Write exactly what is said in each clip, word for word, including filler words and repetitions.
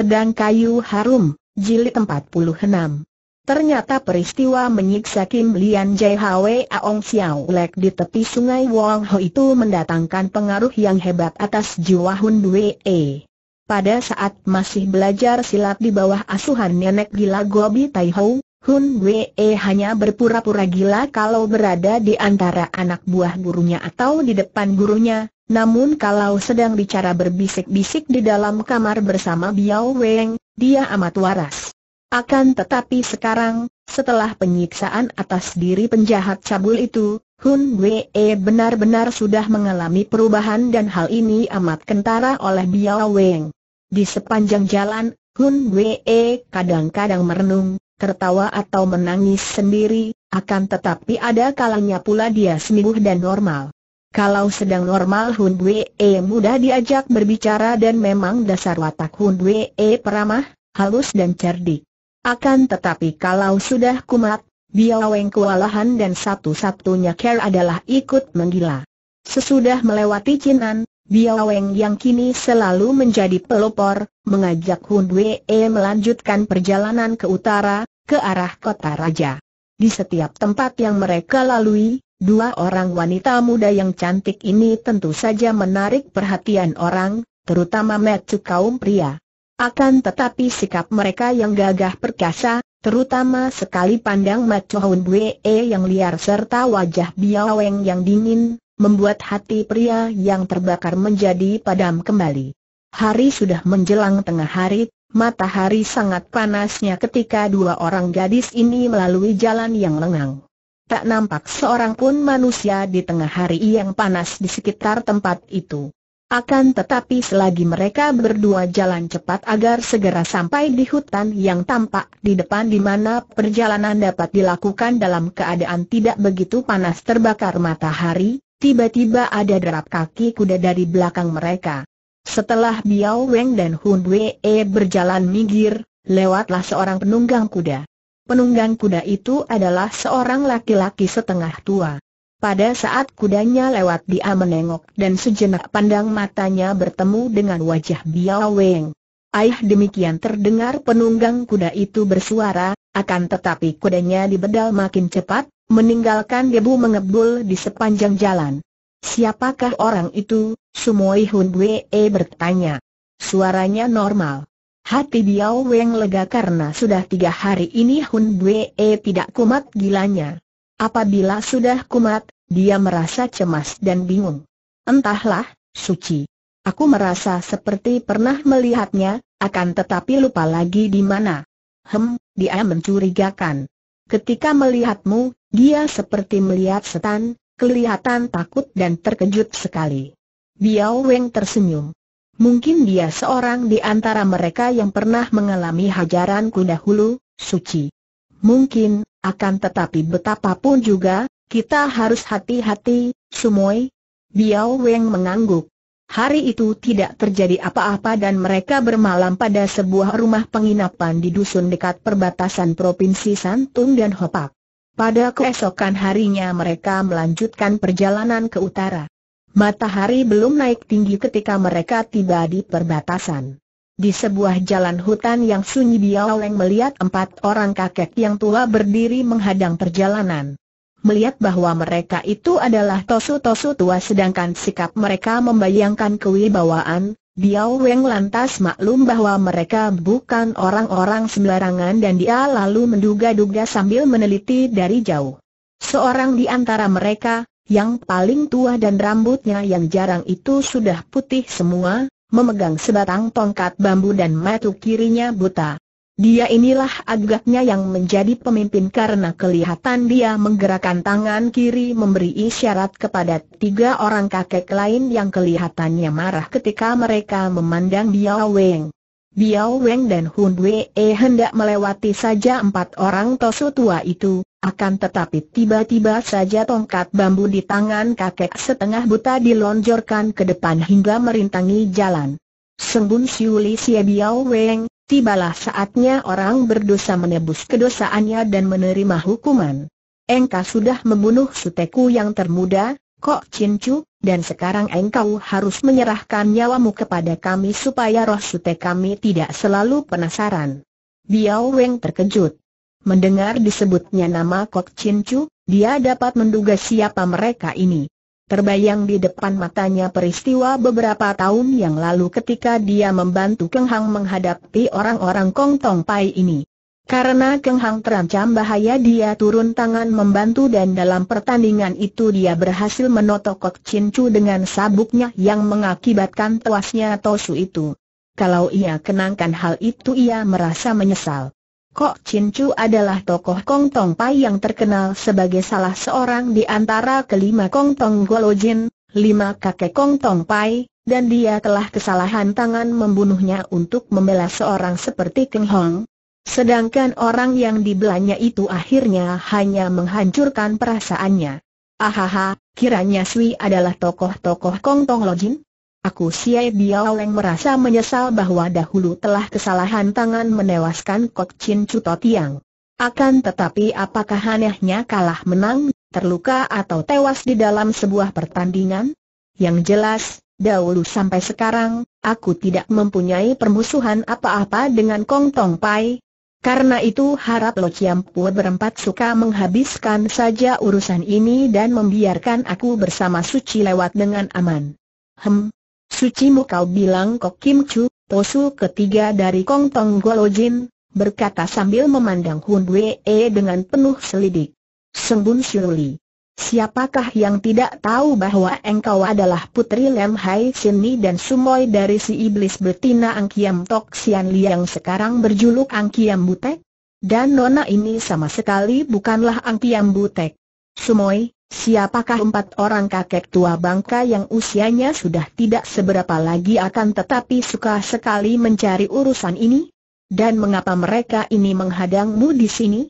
Pedang Kayu Harum, Jilid empat puluh enam. Ternyata peristiwa menyiksa Kim Lian Cai Hwe Aong Siang Lek di tepi Sungai Huang Ho itu mendatangkan pengaruh yang hebat atas jiwa Hun Wei E. Pada saat masih belajar silat di bawah asuhan nenek gila Gobi Tai Houw, Hun Wei E hanya berpura-pura gila kalau berada di antara anak buah gurunya atau di depan gurunya. Namun kalau sedang bicara berbisik-bisik di dalam kamar bersama Biauw Eng, dia amat waras. Akan tetapi sekarang, setelah penyiksaan atas diri penjahat cabul itu, Hun Wei benar-benar sudah mengalami perubahan dan hal ini amat kentara oleh Biauw Eng. Di sepanjang jalan, Hun Wei kadang-kadang merenung, tertawa atau menangis sendiri, akan tetapi ada kalanya pula dia sembuh dan normal. Kalau sedang normal Hun Wei mudah diajak berbicara dan memang dasar watak Hun Wei peramah, halus dan cerdik. Akan tetapi kalau sudah kumat, Biauw Eng kewalahan dan satu-satunya care adalah ikut menggila. Sesudah melewati Cinan, Biauw Eng yang kini selalu menjadi pelopor, mengajak Hun Wei melanjutkan perjalanan ke utara, ke arah Kota Raja. Di setiap tempat yang mereka lalui, dua orang wanita muda yang cantik ini tentu saja menarik perhatian orang, terutama mata kaum pria. Akan tetapi sikap mereka yang gagah perkasa, terutama sekali pandang mata Hun Wei yang liar serta wajah Biauw Eng yang dingin, membuat hati pria yang terbakar menjadi padam kembali. Hari sudah menjelang tengah hari, matahari sangat panasnya ketika dua orang gadis ini melalui jalan yang lengang. Tak nampak seorang pun manusia di tengah hari yang panas di sekitar tempat itu. Akan tetapi selagi mereka berdua jalan cepat agar segera sampai di hutan yang tampak di depan di mana perjalanan dapat dilakukan dalam keadaan tidak begitu panas terbakar matahari, tiba-tiba ada derap kaki kuda dari belakang mereka. Setelah Biauw Eng dan Hun Wei berjalan minggir, lewatlah seorang penunggang kuda. Penunggang kuda itu adalah seorang laki-laki setengah tua. Pada saat kudanya lewat dia menengok dan sejenak pandang matanya bertemu dengan wajah Biauw Eng. Aih, demikian terdengar penunggang kuda itu bersuara, akan tetapi kudanya dibedal makin cepat, meninggalkan debu mengebul di sepanjang jalan. Siapakah orang itu? Sumoi Hun Wei bertanya. Suaranya normal. Hati Biauw Eng lega karena sudah tiga hari ini Hun Wei tidak kumat gilanya. Apabila sudah kumat, dia merasa cemas dan bingung. Entahlah, Suci. Aku merasa seperti pernah melihatnya, akan tetapi lupa lagi di mana. Hem, dia mencurigakan. Ketika melihatmu, dia seperti melihat setan, kelihatan takut dan terkejut sekali. Biauw Eng tersenyum. Mungkin dia seorang di antara mereka yang pernah mengalami hajaran kuda hulu, Suci. Mungkin, akan tetapi betapapun juga, kita harus hati-hati, Sumoi. Biauw Eng mengangguk. Hari itu tidak terjadi apa-apa dan mereka bermalam pada sebuah rumah penginapan di dusun dekat perbatasan Provinsi Shantung dan Hopak. Pada keesokan harinya mereka melanjutkan perjalanan ke utara. Matahari belum naik tinggi ketika mereka tiba di perbatasan. Di sebuah jalan hutan yang sunyi Biauw Eng melihat empat orang kakek yang tua berdiri menghadang perjalanan. Melihat bahwa mereka itu adalah tosu-tosu tua sedangkan sikap mereka membayangkan kewibawaan, Biauw Eng lantas maklum bahwa mereka bukan orang-orang sembarangan dan dia lalu menduga-duga sambil meneliti dari jauh. Seorang di antara mereka, yang paling tua dan rambutnya yang jarang itu sudah putih semua, memegang sebatang tongkat bambu dan mata kirinya buta. Dia inilah agaknya yang menjadi pemimpin karena kelihatan dia menggerakkan tangan kiri memberi isyarat kepada tiga orang kakek lain yang kelihatannya marah ketika mereka memandang Biauw Eng. Biauw Eng dan Hun Wei hendak melewati saja empat orang tosu tua itu, akan tetapi tiba-tiba saja tongkat bambu di tangan kakek setengah buta dilonjorkan ke depan hingga merintangi jalan. Sembun siuli sia Biauw Eng, tibalah saatnya orang berdosa menebus kedosaannya dan menerima hukuman. Engkau sudah membunuh suteku yang termuda, Kok Cin Cu, dan sekarang engkau harus menyerahkan nyawamu kepada kami supaya roh sute kami tidak selalu penasaran." Biauw Eng terkejut. Mendengar disebutnya nama Kok Cin Cu, dia dapat menduga siapa mereka ini. Terbayang di depan matanya peristiwa beberapa tahun yang lalu ketika dia membantu Keng Hang menghadapi orang-orang Kong Tong Pai ini. Karena Keng Hang terancam bahaya, dia turun tangan membantu dan dalam pertandingan itu dia berhasil menotok Kok Cin Cu dengan sabuknya yang mengakibatkan tewasnya Tosu itu. Kalau ia kenangkan hal itu, ia merasa menyesal. Kok Cin Cu adalah tokoh Kong Tong Pai yang terkenal sebagai salah seorang di antara kelima Kong Tong Go Lo Jin, lima kakek Kong Tong Pai, dan dia telah kesalahan tangan membunuhnya untuk membela seorang seperti Keng Hang. Sedangkan orang yang dibelanya itu akhirnya hanya menghancurkan perasaannya. Ahaha, kiranya Sui adalah tokoh-tokoh Kong Tong Lo Jin? Aku siai. Biauw Eng merasa menyesal bahwa dahulu telah kesalahan tangan menewaskan Kok Cin Cu Totiang. Akan tetapi apakah anehnya kalah menang, terluka atau tewas di dalam sebuah pertandingan? Yang jelas, dahulu sampai sekarang, aku tidak mempunyai permusuhan apa-apa dengan Kong Tong Pai. Karena itu harap Lo Ciam Pu berempat suka menghabiskan saja urusan ini dan membiarkan aku bersama Suci lewat dengan aman. Hem, Sucimu kau bilang Kok Kim Chu, Tosu ketiga dari Kong Tong Go Lo Jin, berkata sambil memandang Hun Wei E dengan penuh selidik. Sembun Syuli. Siapakah yang tidak tahu bahwa engkau adalah putri Lam Hai Sin Ni dan sumoi dari si iblis betina Ang Kiam Tok Sian Li yang sekarang berjuluk Ang Kiam Bu Tek? Dan nona ini sama sekali bukanlah Ang Kiam Bu Tek. Sumoi, siapakah empat orang kakek tua bangka yang usianya sudah tidak seberapa lagi akan tetapi suka sekali mencari urusan ini? Dan mengapa mereka ini menghadangmu di sini?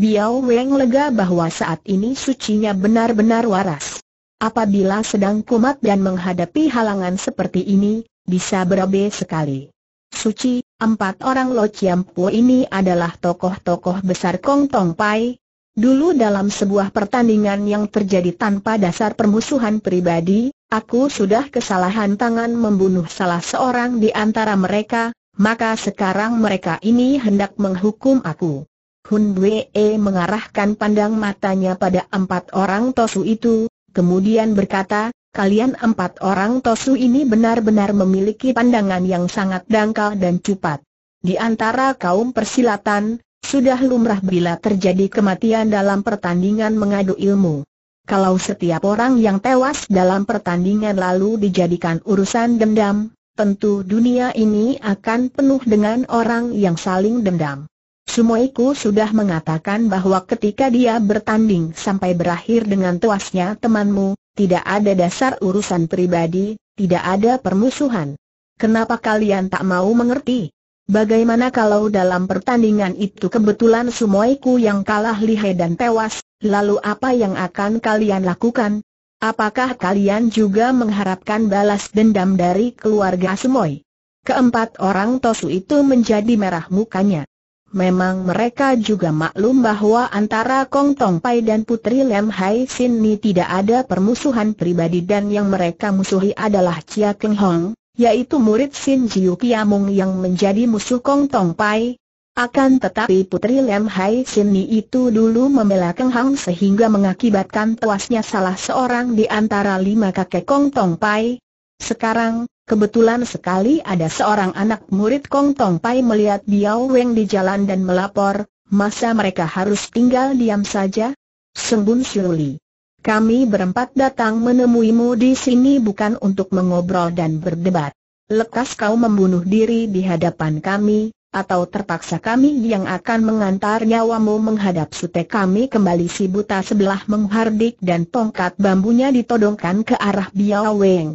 Biauw Eng lega bahwa saat ini sucinya benar-benar waras. Apabila sedang kumat dan menghadapi halangan seperti ini, bisa berabe sekali. Suci, empat orang Lo Ciam Pu ini adalah tokoh-tokoh besar Kong Tong Pai. Dulu dalam sebuah pertandingan yang terjadi tanpa dasar permusuhan pribadi, aku sudah kesalahan tangan membunuh salah seorang di antara mereka, maka sekarang mereka ini hendak menghukum aku. Hun Wei E mengarahkan pandang matanya pada empat orang Tosu itu, kemudian berkata, kalian empat orang Tosu ini benar-benar memiliki pandangan yang sangat dangkal dan cupat. Di antara kaum persilatan, sudah lumrah bila terjadi kematian dalam pertandingan mengadu ilmu. Kalau setiap orang yang tewas dalam pertandingan lalu dijadikan urusan dendam, tentu dunia ini akan penuh dengan orang yang saling dendam. Sumoiku sudah mengatakan bahwa ketika dia bertanding sampai berakhir dengan tewasnya temanmu, tidak ada dasar urusan pribadi, tidak ada permusuhan. Kenapa kalian tak mau mengerti? Bagaimana kalau dalam pertandingan itu kebetulan sumoiku yang kalah lihai dan tewas, lalu apa yang akan kalian lakukan? Apakah kalian juga mengharapkan balas dendam dari keluarga sumoi? Keempat orang Tosu itu menjadi merah mukanya. Memang mereka juga maklum bahwa antara Kong Tong Pai dan putri Lam Hai Sin Ni tidak ada permusuhan pribadi dan yang mereka musuhi adalah Cia Keng Hang, yaitu murid Shinjiu Piamung yang menjadi musuh Kong Tong Pai. Akan tetapi putri Lam Hai Sin Ni itu dulu membela Keng Hang sehingga mengakibatkan tewasnya salah seorang di antara lima kakek Kong Tong Pai. Sekarang, kebetulan sekali ada seorang anak murid Kong Tong Pai melihat Biauw Eng di jalan dan melapor, masa mereka harus tinggal diam saja? Sembun Syuli. Kami berempat datang menemuimu di sini bukan untuk mengobrol dan berdebat. Lekas kau membunuh diri di hadapan kami, atau terpaksa kami yang akan mengantar nyawamu menghadap sute kami kembali. Si buta sebelah menghardik dan tongkat bambunya ditodongkan ke arah Biauw Eng.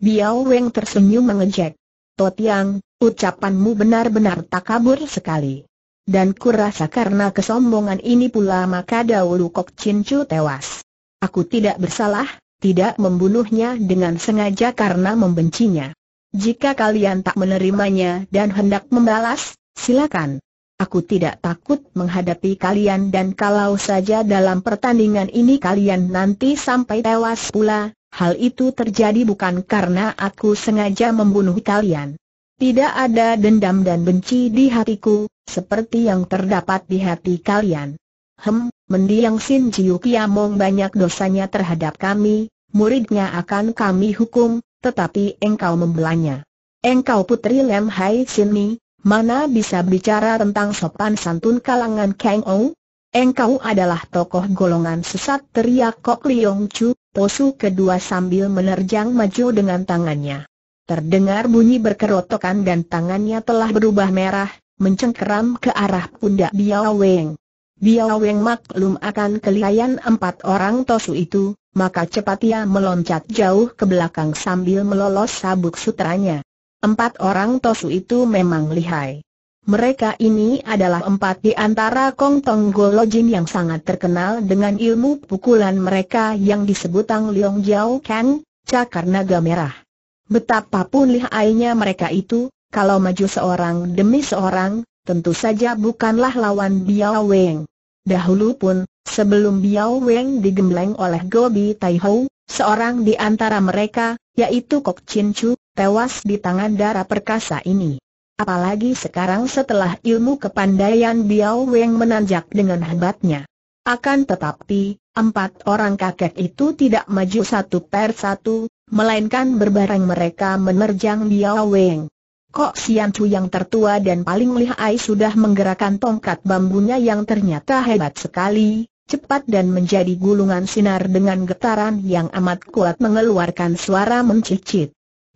Biauw Eng tersenyum mengejek. Totiang, ucapanmu benar-benar takabur sekali. Dan kurasa karena kesombongan ini pula maka dahulu Kok Cin Cu tewas. Aku tidak bersalah, tidak membunuhnya dengan sengaja karena membencinya. Jika kalian tak menerimanya dan hendak membalas, silakan. Aku tidak takut menghadapi kalian, dan kalau saja dalam pertandingan ini kalian nanti sampai tewas pula, hal itu terjadi bukan karena aku sengaja membunuh kalian. Tidak ada dendam dan benci di hatiku, seperti yang terdapat di hati kalian. Hem, mendiang Shinjiu Piamung banyak dosanya terhadap kami, muridnya akan kami hukum, tetapi engkau membelanya. Engkau putri Lam Hai Sin Ni, mana bisa bicara tentang sopan santun kalangan Kang Ou? Engkau adalah tokoh golongan sesat, teriak Kok Li Yong Chu, tosu kedua sambil menerjang maju dengan tangannya. Terdengar bunyi berkerotokan dan tangannya telah berubah merah, mencengkeram ke arah pundak Biauw Eng. Biauw Eng maklum akan kelihayan empat orang tosu itu, maka cepat ia meloncat jauh ke belakang sambil melolos sabuk sutranya. Empat orang tosu itu memang lihai. Mereka ini adalah empat di antara Kong Tong Go Lo Jin yang sangat terkenal dengan ilmu pukulan mereka yang disebut Ang Liong Jiauw Kang, cakar naga merah. Betapapun lihainya mereka itu, kalau maju seorang demi seorang, tentu saja bukanlah lawan Biauw Eng. Dahulu pun, sebelum Biauw Eng digembleng oleh Gobi Tai Houw, seorang di antara mereka, yaitu Kok Cin Cu, tewas di tangan darah perkasa ini. Apalagi sekarang setelah ilmu kepandaian Biauw Eng menanjak dengan hebatnya. Akan tetapi, empat orang kakek itu tidak maju satu per satu, melainkan berbareng mereka menerjang Biauw Eng. Kok Sian Cu yang tertua dan paling lihai sudah menggerakkan tongkat bambunya yang ternyata hebat sekali, cepat dan menjadi gulungan sinar dengan getaran yang amat kuat mengeluarkan suara mencicit.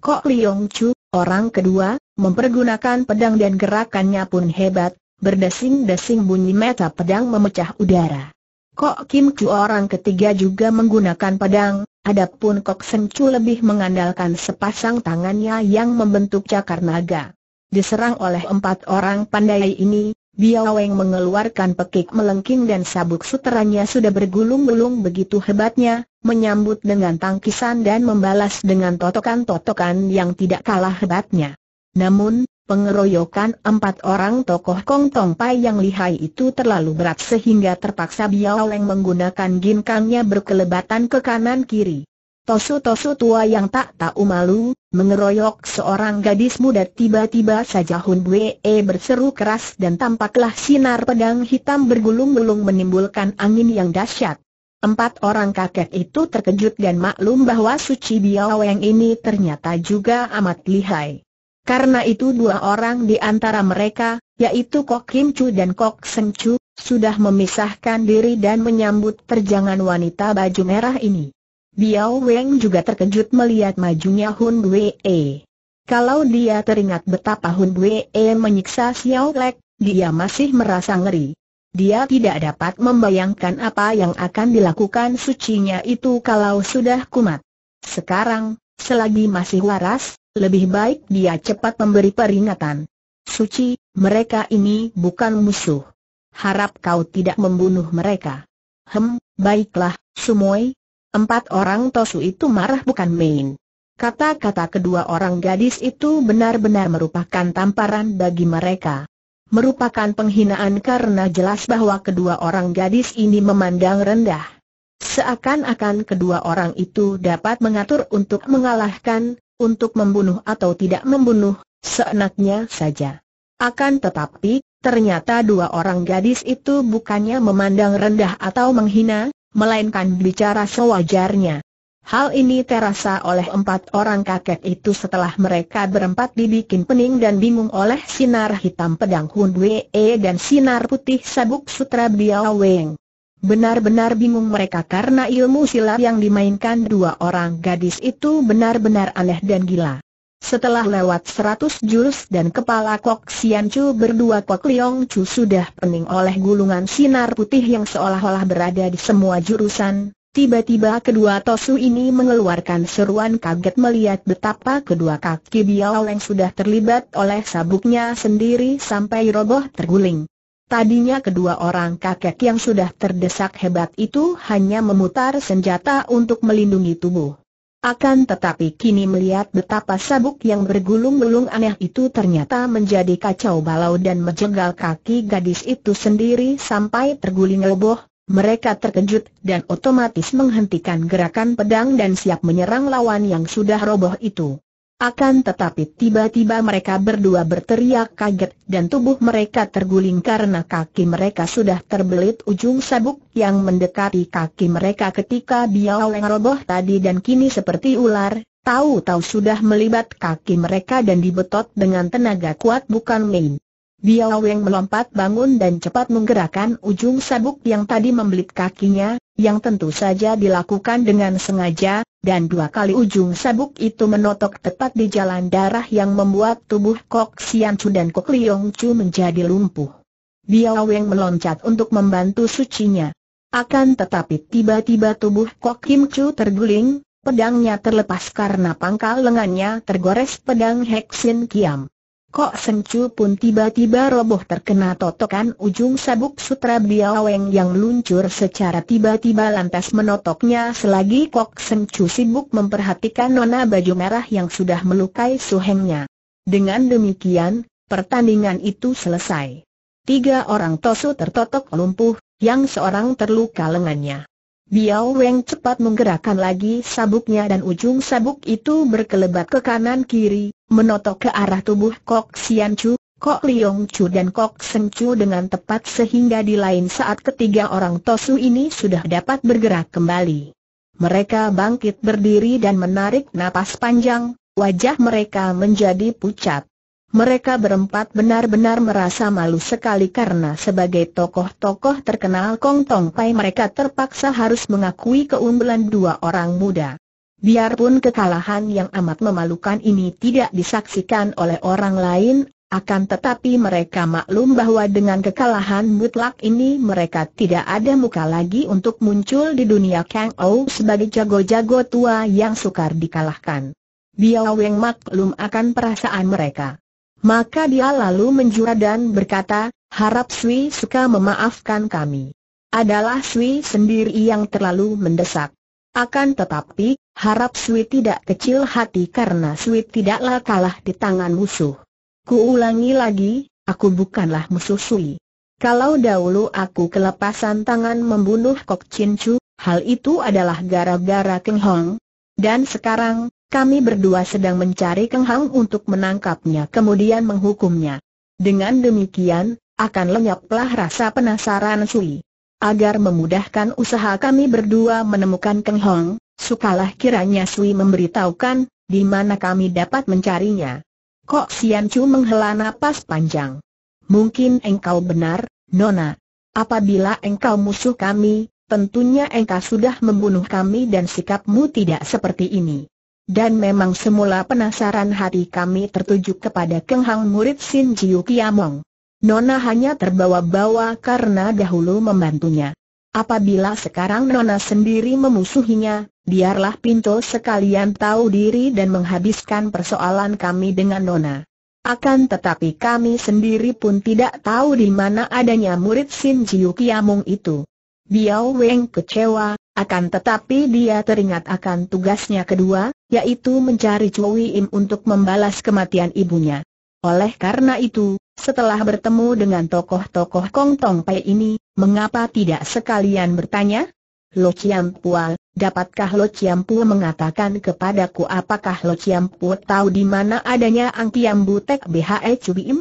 Kok Li Yong Chu, orang kedua, mempergunakan pedang dan gerakannya pun hebat, berdesing-desing bunyi meta pedang memecah udara. Kok Kim Chu, orang ketiga, juga menggunakan pedang, adapun Kok Sen Cu lebih mengandalkan sepasang tangannya yang membentuk cakar naga. Diserang oleh empat orang pandai ini, Biauw Eng mengeluarkan pekik melengking dan sabuk suteranya sudah bergulung-gulung begitu hebatnya, menyambut dengan tangkisan dan membalas dengan totokan-totokan yang tidak kalah hebatnya. Namun, pengeroyokan empat orang tokoh Kong Tong Pai yang lihai itu terlalu berat sehingga terpaksa Biauw Eng menggunakan ginkangnya berkelebatan ke kanan-kiri. Tosu-tosu tua yang tak tahu malu, mengeroyok seorang gadis muda. Tiba-tiba saja Hun Wei E berseru keras dan tampaklah sinar pedang hitam bergulung-gulung menimbulkan angin yang dahsyat. Empat orang kakek itu terkejut dan maklum bahwa suci Biauw Eng ini ternyata juga amat lihai. Karena itu dua orang di antara mereka, yaitu Kok Kim Chu dan Kok Sen Cu, sudah memisahkan diri dan menyambut terjangan wanita baju merah ini. Biauw Eng juga terkejut melihat majunya Hun Wei E. Kalau dia teringat betapa Hun Wei E menyiksa Xiao Lek, dia masih merasa ngeri. Dia tidak dapat membayangkan apa yang akan dilakukan sucinya itu kalau sudah kumat. Sekarang, selagi masih waras, lebih baik dia cepat memberi peringatan. Suci, mereka ini bukan musuh. Harap kau tidak membunuh mereka. Hem, baiklah, Sumoy. Empat orang tosu itu marah bukan main. Kata-kata kedua orang gadis itu benar-benar merupakan tamparan bagi mereka. Merupakan penghinaan karena jelas bahwa kedua orang gadis ini memandang rendah. Seakan-akan kedua orang itu dapat mengatur untuk mengalahkan, untuk membunuh atau tidak membunuh, seenaknya saja. Akan tetapi, ternyata dua orang gadis itu bukannya memandang rendah atau menghina, melainkan bicara sewajarnya. Hal ini terasa oleh empat orang kakek itu setelah mereka berempat dibikin pening dan bingung oleh sinar hitam pedang Hun Wei E dan sinar putih sabuk sutra Biauw Eng. Benar-benar bingung mereka karena ilmu silat yang dimainkan dua orang gadis itu benar-benar aneh dan gila. Setelah lewat seratus jurus dan kepala Kok Sian Cu berdua, Kok Li Yong Chu sudah pening oleh gulungan sinar putih yang seolah-olah berada di semua jurusan. Tiba-tiba kedua tosu ini mengeluarkan seruan kaget melihat betapa kedua kaki Biauw Eng sudah terlibat oleh sabuknya sendiri sampai roboh terguling. Tadinya kedua orang kakek yang sudah terdesak hebat itu hanya memutar senjata untuk melindungi tubuh. Akan tetapi kini melihat betapa sabuk yang bergulung-gulung aneh itu ternyata menjadi kacau balau dan menjegal kaki gadis itu sendiri sampai terguling roboh, mereka terkejut dan otomatis menghentikan gerakan pedang dan siap menyerang lawan yang sudah roboh itu. Akan tetapi tiba-tiba mereka berdua berteriak kaget dan tubuh mereka terguling karena kaki mereka sudah terbelit ujung sabuk yang mendekati kaki mereka ketika Biauw Eng roboh tadi dan kini seperti ular, tahu-tahu sudah melibat kaki mereka dan dibetot dengan tenaga kuat bukan main. Biauw Eng melompat bangun dan cepat menggerakkan ujung sabuk yang tadi membelit kakinya, yang tentu saja dilakukan dengan sengaja. Dan dua kali ujung sabuk itu menotok tepat di jalan darah yang membuat tubuh Kok Sian Cu dan Kok Li Yong Chu menjadi lumpuh. Biauw Eng meloncat untuk membantu sucinya. Akan tetapi tiba-tiba tubuh Kok Kim Chu terguling, pedangnya terlepas karena pangkal lengannya tergores pedang Heksin Kiam. Kok Sen Cu pun tiba-tiba roboh terkena totokan ujung sabuk sutra Biauw Eng yang meluncur secara tiba-tiba lantas menotoknya selagi Kok Sen Cu sibuk memperhatikan nona baju merah yang sudah melukai suhengnya. Dengan demikian, pertandingan itu selesai. Tiga orang tosu tertotok lumpuh, yang seorang terluka lengannya. Biauw Eng cepat menggerakkan lagi sabuknya dan ujung sabuk itu berkelebat ke kanan-kiri, menotok ke arah tubuh Kok Sian Cu, Kok Li Yong Chu dan Kok Sen Cu dengan tepat sehingga di lain saat ketiga orang tosu ini sudah dapat bergerak kembali. Mereka bangkit berdiri dan menarik napas panjang, wajah mereka menjadi pucat. Mereka berempat benar-benar merasa malu sekali karena sebagai tokoh-tokoh terkenal Kong Tong Pai mereka terpaksa harus mengakui keunggulan dua orang muda. Biarpun kekalahan yang amat memalukan ini tidak disaksikan oleh orang lain, akan tetapi mereka maklum bahwa dengan kekalahan mutlak ini mereka tidak ada muka lagi untuk muncul di dunia Kang Ou sebagai jago-jago tua yang sukar dikalahkan. Biauw Eng maklum akan perasaan mereka. Maka dia lalu menjura dan berkata, harap Sui suka memaafkan kami. Adalah Sui sendiri yang terlalu mendesak. Akan tetapi, harap Sui tidak kecil hati karena Sui tidaklah kalah di tangan musuh. Kuulangi lagi, aku bukanlah musuh Sui. Kalau dahulu aku kelepasan tangan membunuh Kok Cin Cu, hal itu adalah gara-gara Keng Hang. Dan sekarang, kami berdua sedang mencari Keng Hang untuk menangkapnya kemudian menghukumnya. Dengan demikian, akan lenyaplah rasa penasaran Sui. Agar memudahkan usaha kami berdua menemukan Keng Hang, sukalah kiranya Sui memberitahukan di mana kami dapat mencarinya. Kok Sian Cu menghela napas panjang. Mungkin engkau benar, Nona. Apabila engkau musuh kami, tentunya engkau sudah membunuh kami dan sikapmu tidak seperti ini. Dan memang semula penasaran hati kami tertuju kepada Keng Hang murid Shinjiu Piamung. Nona hanya terbawa-bawa karena dahulu membantunya. Apabila sekarang Nona sendiri memusuhinya, biarlah Pinto sekalian tahu diri dan menghabiskan persoalan kami dengan Nona. Akan tetapi kami sendiri pun tidak tahu di mana adanya murid Shinjiu Piamung itu. Biauw Eng kecewa, akan tetapi dia teringat akan tugasnya kedua, yaitu mencari Cui Im untuk membalas kematian ibunya. Oleh karena itu, setelah bertemu dengan tokoh-tokoh Kong Tong Pai ini, mengapa tidak sekalian bertanya? Lo Ciam Pual, dapatkah Lo Ciam Pual mengatakan kepadaku apakah Lo Ciam Pual tahu di mana adanya Ang Kiam Bu Tek Bhe Cui Im?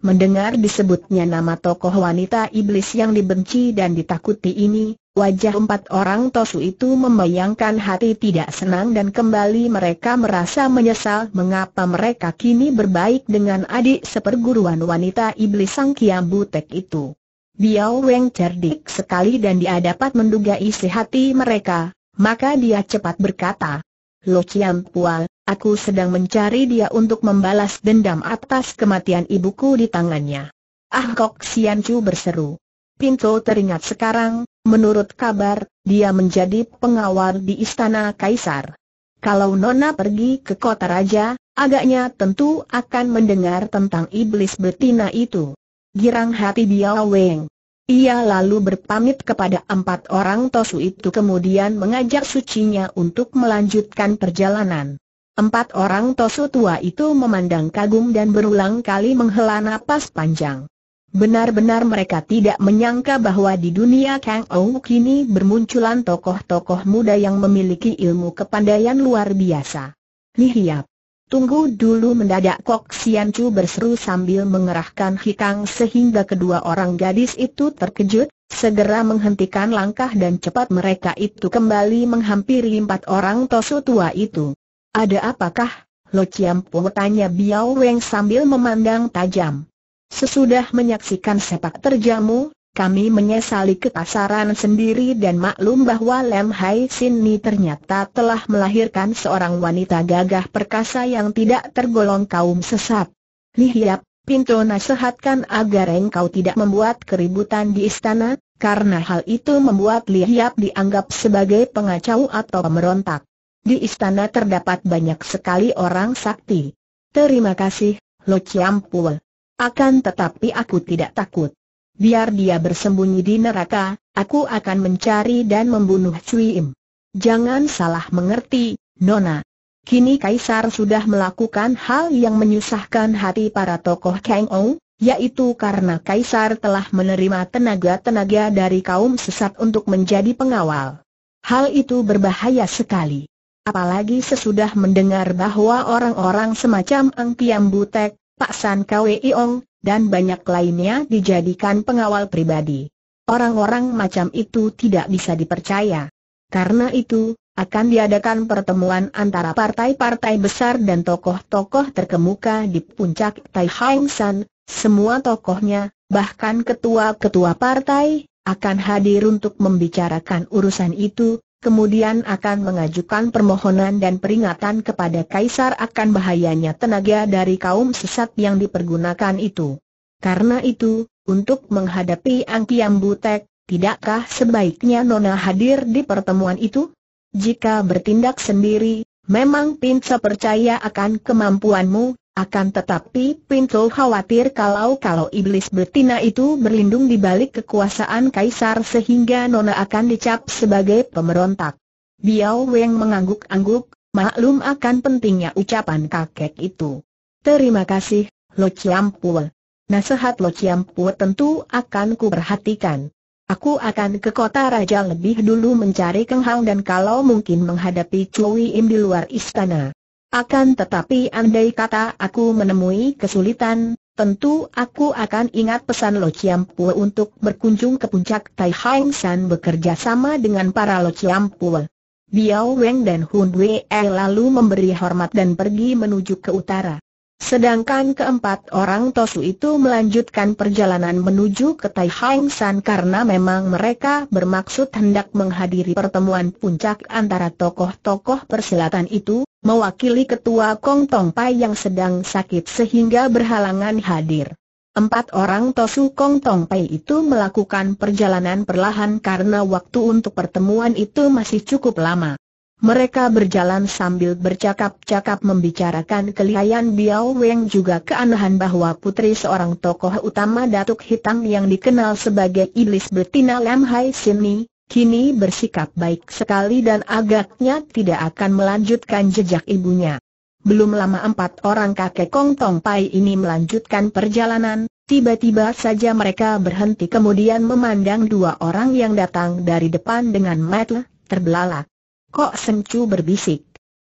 Mendengar disebutnya nama tokoh wanita iblis yang dibenci dan ditakuti ini, wajah empat orang tosu itu membayangkan hati tidak senang dan kembali mereka merasa menyesal mengapa mereka kini berbaik dengan adik seperguruan wanita iblis Ang Kiam Bu Tek itu. Biauw Eng cerdik sekali dan dia dapat menduga isi hati mereka, maka dia cepat berkata, Lo Ciam Pual, aku sedang mencari dia untuk membalas dendam atas kematian ibuku di tangannya. Ah, Kok Sian Cu berseru. Pinto teringat sekarang, menurut kabar, dia menjadi pengawal di Istana Kaisar. Kalau Nona pergi ke Kota Raja, agaknya tentu akan mendengar tentang iblis betina itu. Girang hati Biauw Eng. Ia lalu berpamit kepada empat orang tosu itu kemudian mengajak sucinya untuk melanjutkan perjalanan. Empat orang tosu tua itu memandang kagum dan berulang kali menghela napas panjang. Benar-benar mereka tidak menyangka bahwa di dunia Kang Ouw kini bermunculan tokoh-tokoh muda yang memiliki ilmu kepandaian luar biasa. Nihiap. Tunggu dulu, mendadak Kok Sian Cu berseru sambil mengerahkan hikang sehingga kedua orang gadis itu terkejut, segera menghentikan langkah dan cepat mereka itu kembali menghampiri empat orang tosu tua itu. Ada apakah, Lo Ciam Po? Tanya Biauw Eng sambil memandang tajam. Sesudah menyaksikan sepak terjamu, kami menyesali kekasaran sendiri dan maklum bahwa Lam Hai Sin Ni ternyata telah melahirkan seorang wanita gagah perkasa yang tidak tergolong kaum sesat. Lihat, pintu nasihatkan agar engkau tidak membuat keributan di istana, karena hal itu membuat Lihat dianggap sebagai pengacau atau pemberontak. Di istana terdapat banyak sekali orang sakti. Terima kasih, Lo Ciam Po. Akan tetapi aku tidak takut. Biar dia bersembunyi di neraka, aku akan mencari dan membunuh Cui Im. Jangan salah mengerti, Nona. Kini Kaisar sudah melakukan hal yang menyusahkan hati para tokoh Kang Ouw, yaitu karena Kaisar telah menerima tenaga-tenaga dari kaum sesat untuk menjadi pengawal. Hal itu berbahaya sekali. Apalagi sesudah mendengar bahwa orang-orang semacam Ang Kiam Bu Tek, Pak San Kwe Iong, dan banyak lainnya dijadikan pengawal pribadi. Orang-orang macam itu tidak bisa dipercaya. Karena itu, akan diadakan pertemuan antara partai-partai besar dan tokoh-tokoh terkemuka di puncak Tai Hang San. Semua tokohnya, bahkan ketua-ketua partai, akan hadir untuk membicarakan urusan itu. Kemudian akan mengajukan permohonan dan peringatan kepada Kaisar akan bahayanya tenaga dari kaum sesat yang dipergunakan itu. Karena itu, untuk menghadapi Ang Kiam Bu Tek, tidakkah sebaiknya Nona hadir di pertemuan itu? Jika bertindak sendiri, memang Pinto percaya akan kemampuanmu, akan tetapi Pinto khawatir kalau-kalau iblis betina itu berlindung di balik kekuasaan Kaisar sehingga Nona akan dicap sebagai pemberontak. Biauw Eng mengangguk-angguk, maklum akan pentingnya ucapan kakek itu. Terima kasih, Lo Ciam Po. Nasihat Lo Ciam Po tentu akan kuperhatikan. Aku akan ke Kota Raja lebih dulu mencari Keng Hang dan kalau mungkin menghadapi Cui Im di luar istana. Akan tetapi andai kata aku menemui kesulitan, tentu aku akan ingat pesan Lo Ciam Po untuk berkunjung ke puncak Tai Hang San bekerja sama dengan para Lo Ciam Po. Biauw Eng dan Hun Wei E lalu memberi hormat dan pergi menuju ke utara. Sedangkan keempat orang tosu itu melanjutkan perjalanan menuju ke Tai Hang San karena memang mereka bermaksud hendak menghadiri pertemuan puncak antara tokoh-tokoh persilatan itu, mewakili ketua Kong Tong Pai yang sedang sakit sehingga berhalangan hadir. Empat orang tosu Kong Tong Pai itu melakukan perjalanan perlahan karena waktu untuk pertemuan itu masih cukup lama. Mereka berjalan sambil bercakap-cakap membicarakan kelihayan Biauw Eng juga keanehan bahwa putri seorang tokoh utama Datuk Hitam yang dikenal sebagai iblis betina Lam Hai Sin Ni kini bersikap baik sekali dan agaknya tidak akan melanjutkan jejak ibunya. Belum lama empat orang kakek Kong Tong Pai ini melanjutkan perjalanan, tiba-tiba saja mereka berhenti kemudian memandang dua orang yang datang dari depan dengan mata terbelalak. Kok Sen Cu berbisik.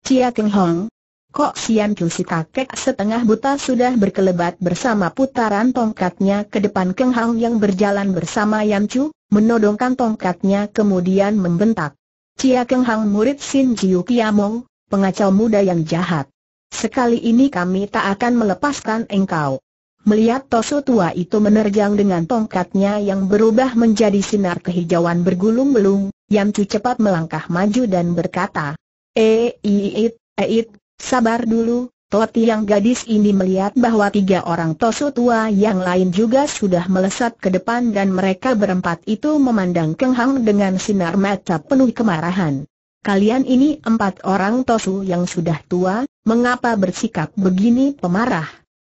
Cia Keng Hang, Kok Sian Cu. Si kakek setengah buta sudah berkelebat bersama putaran tongkatnya ke depan Keng Hang yang berjalan bersama Yan Cu, menodongkan tongkatnya kemudian membentak. Cia Keng Hang, murid Shinjiu Piamung, pengacau muda yang jahat. Sekali ini kami tak akan melepaskan engkau. Melihat tosu tua itu menerjang dengan tongkatnya yang berubah menjadi sinar kehijauan bergulung-gulung, Yan Cu cepat melangkah maju dan berkata, Eh, iit, iit, sabar dulu. Toti yang gadis ini melihat bahwa tiga orang tosu tua yang lain juga sudah melesat ke depan dan mereka berempat itu memandang Keng Hang dengan sinar mata penuh kemarahan. Kalian ini empat orang tosu yang sudah tua, mengapa bersikap begini pemarah?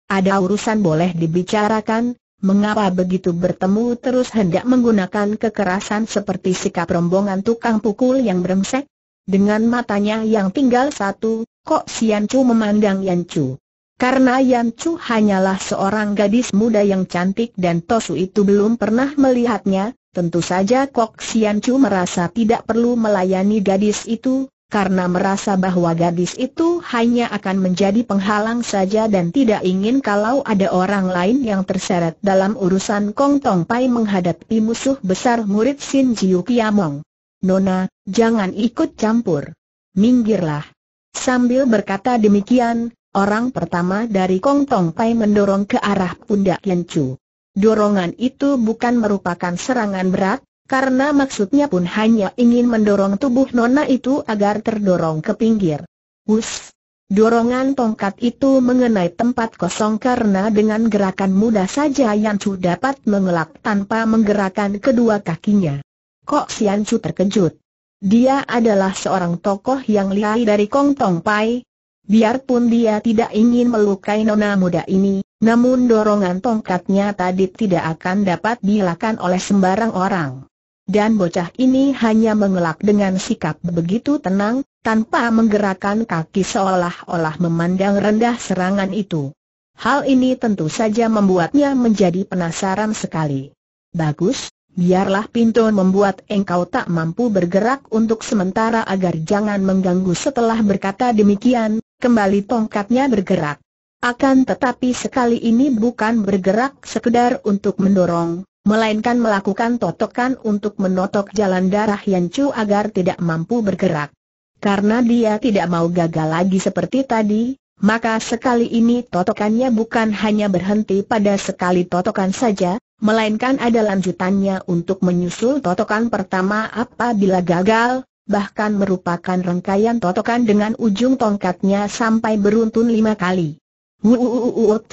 Ada urusan boleh dibicarakan, Mengapa begitu bertemu terus hendak menggunakan kekerasan seperti sikap rombongan tukang pukul yang brengsek? Dengan matanya yang tinggal satu, Kok Sian Cu memandang Yan Cu. Karena Yan Cu hanyalah seorang gadis muda yang cantik dan Tosu itu belum pernah melihatnya, tentu saja Kok Sian Cu merasa tidak perlu melayani gadis itu, karena merasa bahwa gadis itu hanya akan menjadi penghalang saja dan tidak ingin kalau ada orang lain yang terseret dalam urusan Kong Tong Pai menghadapi musuh besar murid Shinjiu Piamung. "Nona, jangan ikut campur. Minggirlah." Sambil berkata demikian, orang pertama dari Kong Tong Pai mendorong ke arah pundak Yan Cu. Dorongan itu bukan merupakan serangan berat, karena maksudnya pun hanya ingin mendorong tubuh nona itu agar terdorong ke pinggir. Wus! Dorongan tongkat itu mengenai tempat kosong karena dengan gerakan mudah saja Yan Cu dapat mengelak tanpa menggerakkan kedua kakinya. Kok Sian Cu terkejut. Dia adalah seorang tokoh yang lihai dari Kong Tong Pai. Biarpun dia tidak ingin melukai nona muda ini, namun dorongan tongkatnya tadi tidak akan dapat dilakukan oleh sembarang orang. Dan bocah ini hanya mengelak dengan sikap begitu tenang, tanpa menggerakkan kaki seolah-olah memandang rendah serangan itu. Hal ini tentu saja membuatnya menjadi penasaran sekali. Bagus, biarlah Pinto membuat engkau tak mampu bergerak untuk sementara agar jangan mengganggu. Setelah berkata demikian, kembali tongkatnya bergerak. Akan tetapi sekali ini bukan bergerak sekedar untuk mendorong, melainkan melakukan totokan untuk menotok jalan darah Yan Cu agar tidak mampu bergerak. Karena dia tidak mau gagal lagi seperti tadi, maka sekali ini totokannya bukan hanya berhenti pada sekali totokan saja, melainkan ada lanjutannya untuk menyusul totokan pertama apabila gagal. Bahkan merupakan rangkaian totokan dengan ujung tongkatnya sampai beruntun lima kali. Wuuuuut,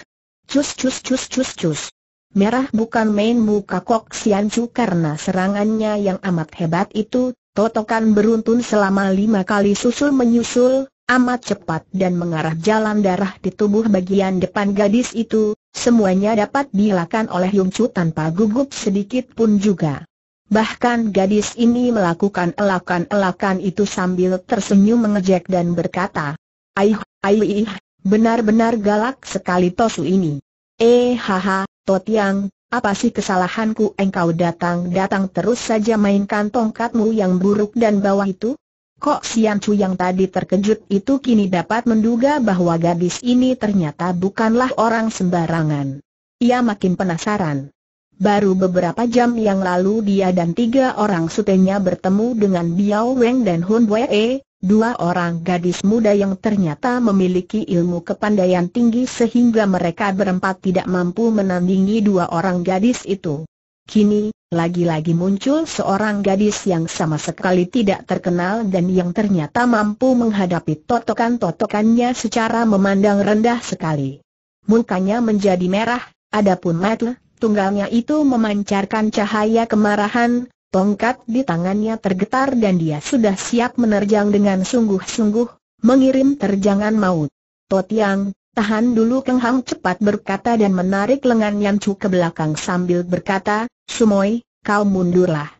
cus cus cus cus cus. Merah bukan main muka Kok Sian Cu karena serangannya yang amat hebat itu. Totokan beruntun selama lima kali susul menyusul, amat cepat dan mengarah jalan darah di tubuh bagian depan gadis itu. Semuanya dapat dilakukan oleh Yung Cu tanpa gugup sedikit pun juga. Bahkan gadis ini melakukan elakan-elakan itu sambil tersenyum mengejek dan berkata, "Aih, aih, benar-benar galak sekali Tosu ini. Eh, haha, Totiang, apa sih kesalahanku? Engkau datang-datang terus saja mainkan tongkatmu yang buruk dan bawah itu." Kok Sian Cu yang tadi terkejut itu kini dapat menduga bahwa gadis ini ternyata bukanlah orang sembarangan. Ia makin penasaran. Baru beberapa jam yang lalu dia dan tiga orang sutenya bertemu dengan Biauw Eng dan Hun Wei E, dua orang gadis muda yang ternyata memiliki ilmu kepandaian tinggi sehingga mereka berempat tidak mampu menandingi dua orang gadis itu. Kini, lagi-lagi muncul seorang gadis yang sama sekali tidak terkenal dan yang ternyata mampu menghadapi totokan-totokannya secara memandang rendah sekali. Mukanya menjadi merah, adapun mata tunggalnya itu memancarkan cahaya kemarahan, tongkat di tangannya tergetar dan dia sudah siap menerjang dengan sungguh-sungguh, mengirim terjangan maut. "Totiang, tahan dulu!" Keng Hang cepat berkata dan menarik lengan Yan Cu ke belakang sambil berkata, "Sumoi, kau mundurlah."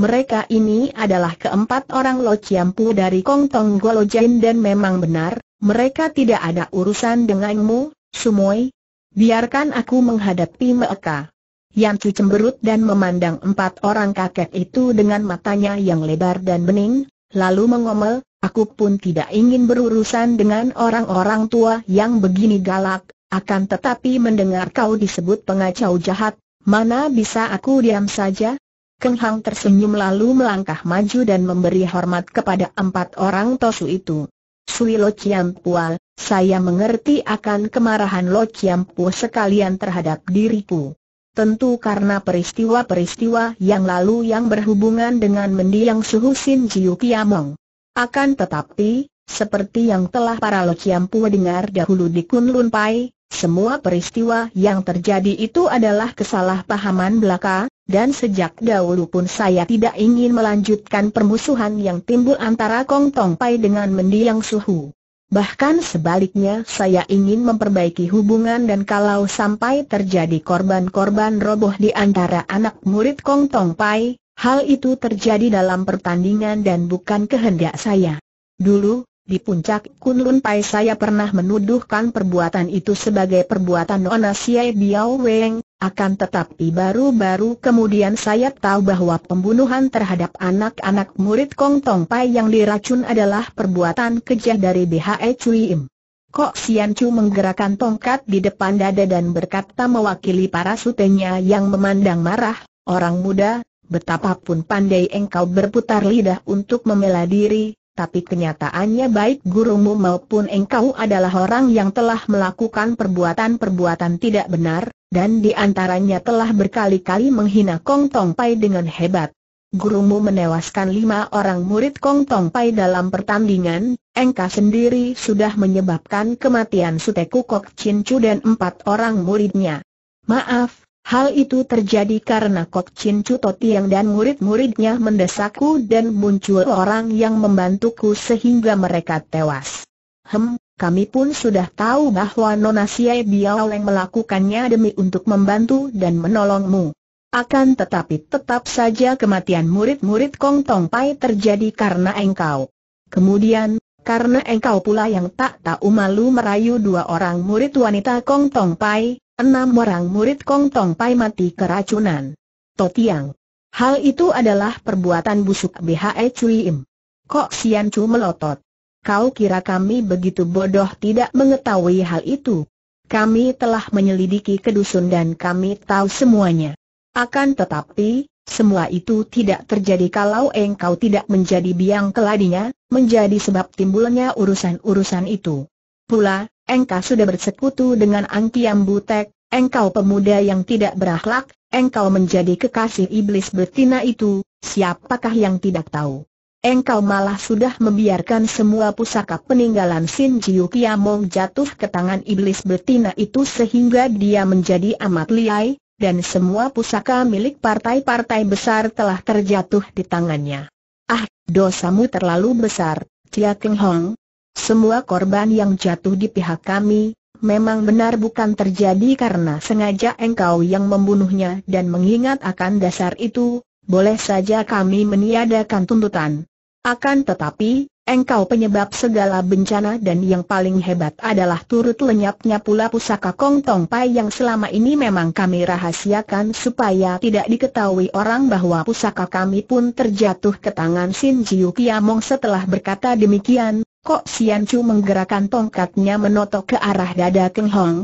Mereka ini adalah keempat orang Lo Ciampu dari Kong Tong Go Lo Jin dan memang benar, mereka tidak ada urusan denganmu, Sumoi. Biarkan aku menghadapi mereka. Yan Cu cemberut dan memandang empat orang kakek itu dengan matanya yang lebar dan bening, lalu mengomel, "Aku pun tidak ingin berurusan dengan orang-orang tua yang begini galak, akan tetapi mendengar kau disebut pengacau jahat, mana bisa aku diam saja?" Keng Hang tersenyum lalu melangkah maju dan memberi hormat kepada empat orang Tosu itu. "Sui Lo Ciampual, saya mengerti akan kemarahan Lo Ciampu sekalian terhadap diriku. Tentu karena peristiwa-peristiwa yang lalu yang berhubungan dengan mendiang suhu Shinjiu Piamung. Akan tetapi, seperti yang telah para Lo Ciampu dengar dahulu di Kunlun Pai, semua peristiwa yang terjadi itu adalah kesalahpahaman belaka, dan sejak dahulu pun saya tidak ingin melanjutkan permusuhan yang timbul antara Kong Tong Pai dengan mendiang suhu. Bahkan sebaliknya, saya ingin memperbaiki hubungan dan kalau sampai terjadi korban-korban roboh di antara anak murid Kong Tong Pai, hal itu terjadi dalam pertandingan dan bukan kehendak saya. Dulu, di puncak Kunlun Pai saya pernah menuduhkan perbuatan itu sebagai perbuatan onasia Biauw Eng, akan tetapi baru-baru kemudian saya tahu bahwa pembunuhan terhadap anak-anak murid Kong Tong Pai yang diracun adalah perbuatan kejah dari Bhe Cui Im. Kok Sian Cu menggerakkan tongkat di depan dada dan berkata mewakili para sutenya yang memandang marah, "Orang muda, betapapun pandai engkau berputar lidah untuk membela diri, tapi kenyataannya baik gurumu maupun engkau adalah orang yang telah melakukan perbuatan-perbuatan tidak benar, dan diantaranya telah berkali-kali menghina Kong Tong Pai dengan hebat. Gurumu menewaskan lima orang murid Kong Tong Pai dalam pertandingan, engkau sendiri sudah menyebabkan kematian Suteku Kok Cin Cu dan empat orang muridnya. Maaf, hal itu terjadi karena Kok Cin Cu Totiang dan murid-muridnya mendesakku dan muncul orang yang membantuku sehingga mereka tewas. Hem, kami pun sudah tahu bahwa Nona Siai Biauw Eng melakukannya demi untuk membantu dan menolongmu. Akan tetapi tetap saja kematian murid-murid Kong Tong Pai terjadi karena engkau. Kemudian, karena engkau pula yang tak tahu malu merayu dua orang murid wanita Kong Tong Pai, enam orang murid Kong Tong Pai mati keracunan. Totiang, hal itu adalah perbuatan busuk Bhe Cui Im." Kok Sian Cu melotot. "Kau kira kami begitu bodoh tidak mengetahui hal itu? Kami telah menyelidiki ke dusun dan kami tahu semuanya. Akan tetapi, semua itu tidak terjadi kalau engkau tidak menjadi biang keladinya, menjadi sebab timbulnya urusan-urusan itu. Pula, engkau sudah bersekutu dengan Ang Kiam Bu Tek, engkau pemuda yang tidak berakhlak, engkau menjadi kekasih iblis betina itu, siapakah yang tidak tahu? Engkau malah sudah membiarkan semua pusaka peninggalan Shinjiu Piamung jatuh ke tangan iblis betina itu sehingga dia menjadi amat liai, dan semua pusaka milik partai-partai besar telah terjatuh di tangannya. Ah, dosamu terlalu besar, Cia Keng Hang. Semua korban yang jatuh di pihak kami, memang benar bukan terjadi karena sengaja engkau yang membunuhnya dan mengingat akan dasar itu, boleh saja kami meniadakan tuntutan. Akan tetapi, engkau penyebab segala bencana dan yang paling hebat adalah turut lenyapnya pula pusaka Kong Tong Pai yang selama ini memang kami rahasiakan supaya tidak diketahui orang bahwa pusaka kami pun terjatuh ke tangan Shinjiu Piamung." Setelah berkata demikian, Kok Sian Cu menggerakkan tongkatnya menotok ke arah dada Keng Hang.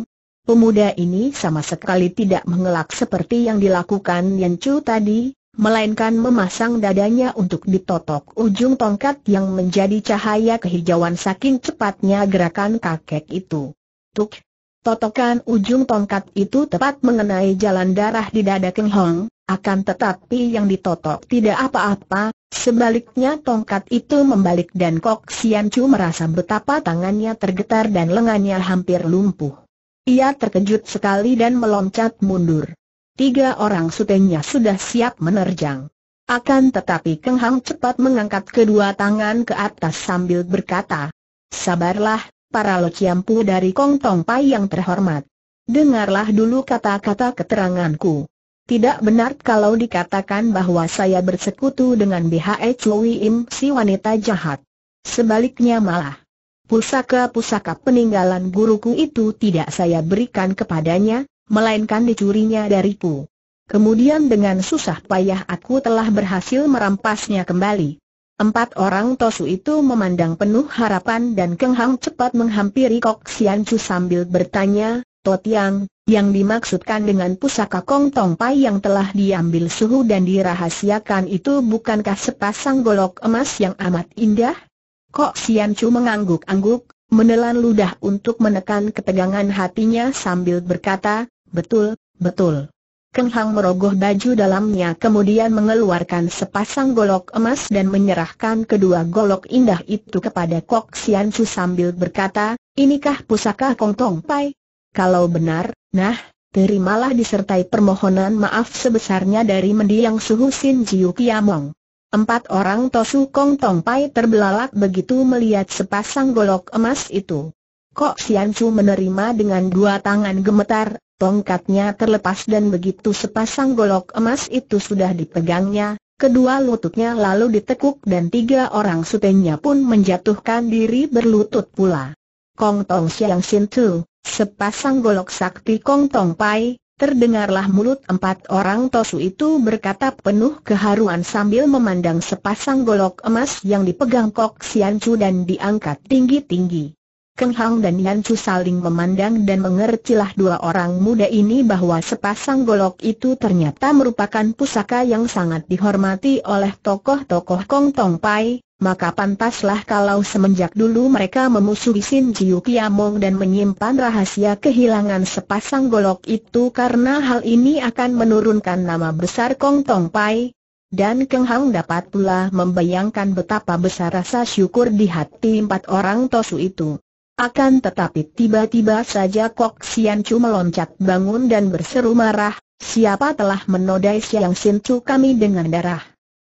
Pemuda ini sama sekali tidak mengelak seperti yang dilakukan Yan Cu tadi, melainkan memasang dadanya untuk ditotok ujung tongkat yang menjadi cahaya kehijauan saking cepatnya gerakan kakek itu. Tuk! Totokan ujung tongkat itu tepat mengenai jalan darah di dada Keng Hang, akan tetapi yang ditotok tidak apa-apa, sebaliknya tongkat itu membalik dan Kok Sian Cu merasa betapa tangannya tergetar dan lengannya hampir lumpuh. Ia terkejut sekali dan meloncat mundur. Tiga orang sutenya sudah siap menerjang. Akan tetapi Keng Hang cepat mengangkat kedua tangan ke atas sambil berkata, "Sabarlah, para lociampu dari Kong Tong Pai yang terhormat. Dengarlah dulu kata-kata keteranganku. Tidak benar kalau dikatakan bahwa saya bersekutu dengan Bhe Cui Im si wanita jahat. Sebaliknya malah, pusaka-pusaka peninggalan guruku itu tidak saya berikan kepadanya, melainkan dicurinya dariku. Kemudian dengan susah payah aku telah berhasil merampasnya kembali." Empat orang tosu itu memandang penuh harapan dan Keng Hang cepat menghampiri Kok Sian Cu sambil bertanya, "Totiang, yang dimaksudkan dengan pusaka Kong Tong Pai yang telah diambil suhu dan dirahasiakan itu bukankah sepasang golok emas yang amat indah?" Kok Sian Cu mengangguk-angguk, menelan ludah untuk menekan ketegangan hatinya sambil berkata, "Betul, betul." Keng Hang merogoh baju dalamnya kemudian mengeluarkan sepasang golok emas dan menyerahkan kedua golok indah itu kepada Kok Sian Cu sambil berkata, "Inikah pusaka Kong Tong Pai? Kalau benar, nah, terimalah disertai permohonan maaf sebesarnya dari mendiang suhu Shinjiu Piamung." Empat orang Tosu Kong Tong Pai terbelalak begitu melihat sepasang golok emas itu. Kok Sian Cu menerima dengan dua tangan gemetar, tongkatnya terlepas dan begitu sepasang golok emas itu sudah dipegangnya, kedua lututnya lalu ditekuk dan tiga orang sutenya pun menjatuhkan diri berlutut pula. Kong Tong Siang Sin Cu, sepasang golok sakti Kong Tong Pai. Terdengarlah mulut empat orang Tosu itu berkata penuh keharuan sambil memandang sepasang golok emas yang dipegang Kok Sian Cu dan diangkat tinggi-tinggi. Keng Hang dan Yan Cu saling memandang dan mengercilah dua orang muda ini bahwa sepasang golok itu ternyata merupakan pusaka yang sangat dihormati oleh tokoh-tokoh Kong Tong Pai, maka pantaslah kalau semenjak dulu mereka memusuhi Shinjiu Piamung dan menyimpan rahasia kehilangan sepasang golok itu karena hal ini akan menurunkan nama besar Kong Tong Pai. Dan Keng Hang dapat pula membayangkan betapa besar rasa syukur di hati empat orang Tosu itu. Akan tetapi tiba-tiba saja Kok Sian Cu meloncat bangun dan berseru marah, siapa telah menodai Siang Sin Cu kami dengan darah?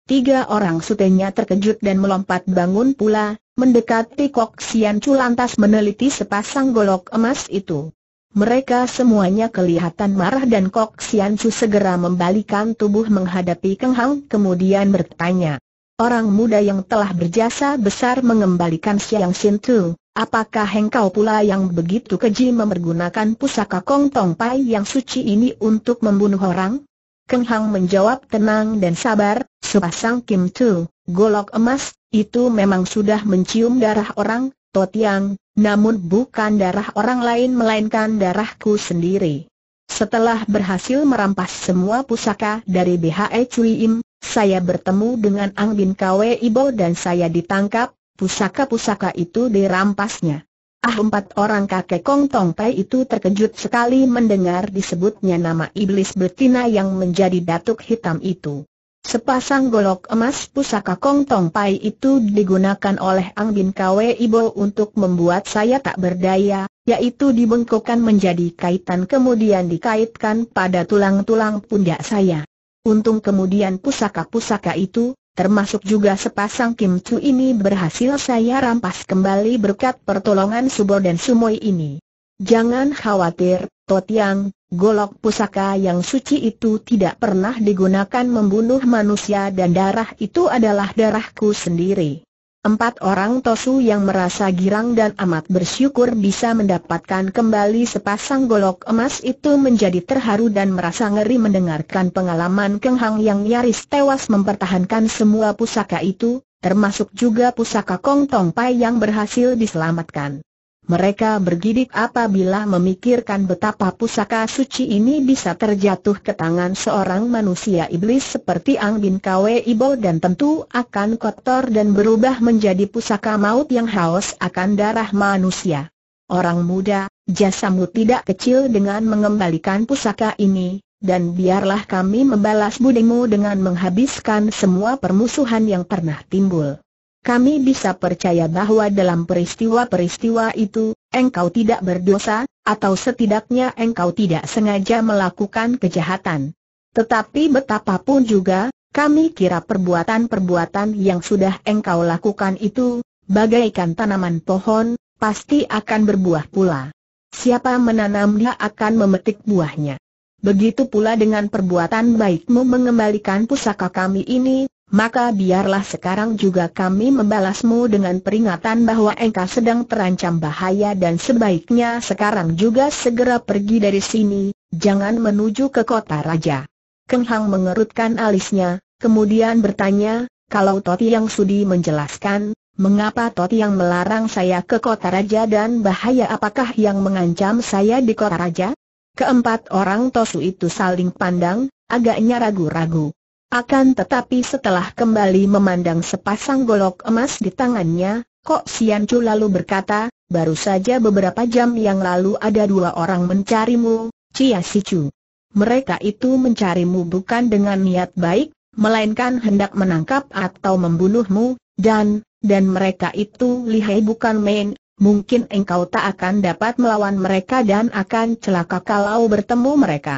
Tiga orang sutenya terkejut dan melompat bangun pula, mendekati Kok Sian Cu lantas meneliti sepasang golok emas itu. Mereka semuanya kelihatan marah dan Kok Sian Cu segera membalikan tubuh menghadapi Keng Hang kemudian bertanya, orang muda yang telah berjasa besar mengembalikan Siang Sin Cu. Apakah engkau pula yang begitu keji mempergunakan pusaka Kong Tong Pai yang suci ini untuk membunuh orang? Keng Hang menjawab tenang dan sabar, sepasang Kim Chu, golok emas, itu memang sudah mencium darah orang, Totiang, namun bukan darah orang lain melainkan darahku sendiri. Setelah berhasil merampas semua pusaka dari Bhe Cui Im, saya bertemu dengan Ang Bin Kwe Ibo dan saya ditangkap. Pusaka-pusaka itu dirampasnya. Ah, empat orang kakek Kong Tong Pai itu terkejut sekali mendengar disebutnya nama iblis betina yang menjadi datuk hitam itu. Sepasang golok emas pusaka Kong Tong Pai itu digunakan oleh Ang Bin Kwe Ibo untuk membuat saya tak berdaya, yaitu dibengkokkan menjadi kaitan kemudian dikaitkan pada tulang-tulang pundak saya. Untung kemudian pusaka-pusaka itu, termasuk juga sepasang Kim Chu ini berhasil saya rampas kembali berkat pertolongan Subo dan Sumoi ini. Jangan khawatir, Totiang, golok pusaka yang suci itu tidak pernah digunakan membunuh manusia dan darah itu adalah darahku sendiri. Empat orang Tosu yang merasa girang dan amat bersyukur bisa mendapatkan kembali sepasang golok emas itu menjadi terharu dan merasa ngeri mendengarkan pengalaman Keng Hang yang nyaris tewas mempertahankan semua pusaka itu, termasuk juga pusaka Kong Tong Pai yang berhasil diselamatkan. Mereka bergidik apabila memikirkan betapa pusaka suci ini bisa terjatuh ke tangan seorang manusia iblis seperti Ang Bin Kwe Ibo dan tentu akan kotor dan berubah menjadi pusaka maut yang haus akan darah manusia. Orang muda, jasamu tidak kecil dengan mengembalikan pusaka ini, dan biarlah kami membalas budimu dengan menghabiskan semua permusuhan yang pernah timbul. Kami bisa percaya bahwa dalam peristiwa-peristiwa itu, engkau tidak berdosa, atau setidaknya engkau tidak sengaja melakukan kejahatan. Tetapi betapapun juga, kami kira perbuatan-perbuatan yang sudah engkau lakukan itu, bagaikan tanaman pohon, pasti akan berbuah pula. Siapa menanam dia akan memetik buahnya. Begitu pula dengan perbuatan baikmu mengembalikan pusaka kami ini, maka biarlah sekarang juga kami membalasmu dengan peringatan bahwa engkau sedang terancam bahaya dan sebaiknya sekarang juga segera pergi dari sini, jangan menuju ke kota raja. Keng Hang mengerutkan alisnya, kemudian bertanya, kalau Toti yang sudi menjelaskan, mengapa Toti yang melarang saya ke kota raja dan bahaya apakah yang mengancam saya di kota raja? Keempat orang Tosu itu saling pandang, agaknya ragu-ragu. Akan tetapi setelah kembali memandang sepasang golok emas di tangannya, Kok Sian Cu lalu berkata, baru saja beberapa jam yang lalu ada dua orang mencarimu, Cia Si Cu. Mereka itu mencarimu bukan dengan niat baik, melainkan hendak menangkap atau membunuhmu, dan, dan mereka itu lihai bukan main, mungkin engkau tak akan dapat melawan mereka dan akan celaka kalau bertemu mereka.